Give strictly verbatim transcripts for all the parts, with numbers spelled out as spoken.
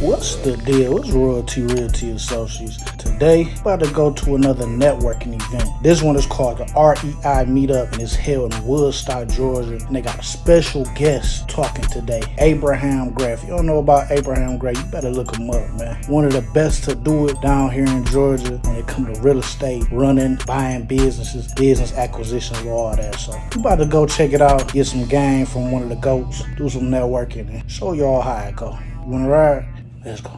What's the deal? It's Royalty Realty Associates. Today, I'm about to go to another networking event. This one is called the R E I Meetup, and it's held in Woodstock, Georgia. And they got a special guest talking today, Abraham Gray. If you don't know about Abraham Gray, you better look him up, man. One of the best to do it down here in Georgia when it comes to real estate, running, buying businesses, business acquisitions, all that. So you about to go check it out, get some game from one of the goats, do some networking, and show y'all how it go. You wanna ride? Let's go.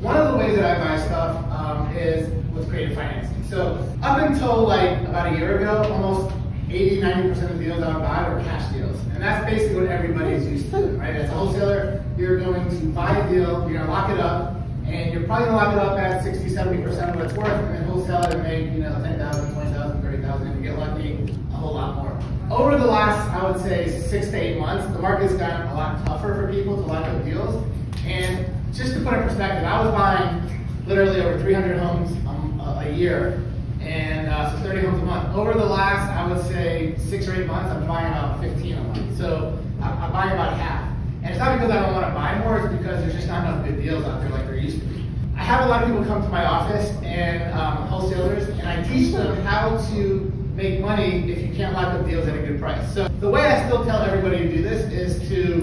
One of the ways that I buy stuff um, is with creative financing. So up until like about a year ago, almost eighty, ninety percent of the deals I would buy were cash deals. And that's basically what everybody is used to, right? As a wholesaler, you're going to buy a deal, you're gonna lock it up, and you're probably gonna lock it up at sixty, seventy percent of what it's worth, and then wholesale it and make, you know, ten thousand, twenty thousand, thirty thousand, if you get lucky, a whole lot more. Over the last, I would say, six to eight months, the market's gotten a lot tougher for people to lock up deals. And just to put in perspective, I was buying literally over three hundred homes um, a year, and uh, so thirty homes a month. Over the last, I would say, six or eight months, I'm buying about fifteen a month. So I'm, I'm buying about half. And it's not because I don't want to buy more, it's because there's just not enough good deals out there like there used to be. I have a lot of people come to my office, and um, wholesalers, and I teach them how to make money if you can't lock up deals at a good price. So the way I still tell everybody to do this is to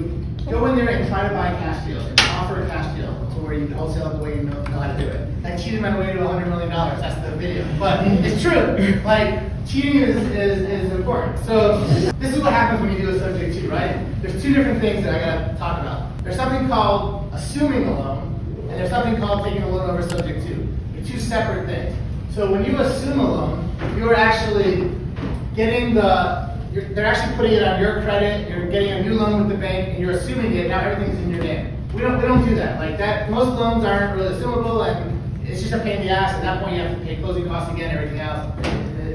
go in there and try to buy cash deals, and offer a cash deal to where you can wholesale the way you know, know how to do it. I cheated my way to one hundred million dollars, that's the video, but it's true. Like, cheating is, is, is important. So this is what happens when you do associate two, right? There's two different things that I gotta talk about. There's something called assuming a loan, and there's something called taking a loan over subject to. They're two separate things. So when you assume a loan, you're actually getting the, you're, they're actually putting it on your credit, you're getting a new loan with the bank, and you're assuming it, now everything's in your name. We don't, we don't do that. Like that, most loans aren't really assumable, and it's just a pain in the ass. At that point, you have to pay closing costs again, everything else.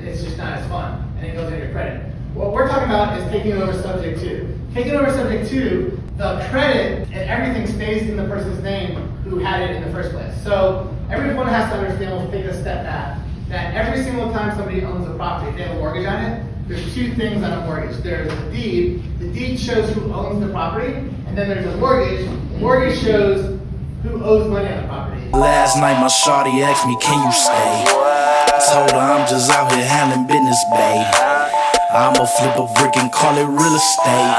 It's just not as fun, and it goes on your credit. What we're talking about is taking it over subject to. Taking over subject to, the credit and everything stays in the person's name who had it in the first place. So everyone has to understand, we'll take a step back, that every single time somebody owns a property, if they have a mortgage on it, there's two things on a mortgage. There's a deed, the deed shows who owns the property, and then there's a mortgage, the mortgage shows who owes money on the property. Last night my shawty asked me, can you stay? I told her I'm just out here handling business, babe. I'ma flip a brick and call it real estate.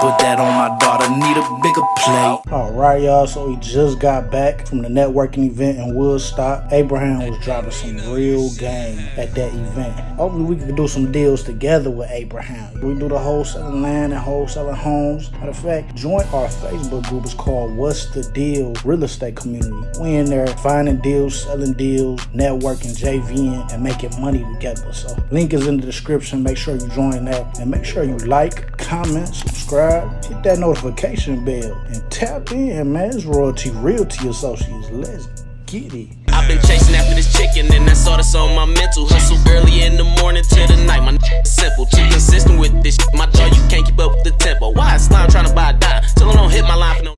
Put that on my daughter, need a bigger plate. All right, y'all, so we just got back from the networking event in Woodstock. Abraham was dropping some real game at that event. Hopefully we can do some deals together with Abraham. We do the wholesaling land and wholesaling homes. Matter of fact, join our Facebook group. It's called What's The Deal Real Estate Community. We in there finding deals, selling deals, networking, J V N, and making money together. So link is in the description. Make sure you join that. And make sure you like, comment, subscribe, hit that notification bell, and tap in, man. It's Royalty Realty Associates. Let's get it. I've been chasing after this chicken, and that's all that's on my mental. Hustle early in the morning till the night. My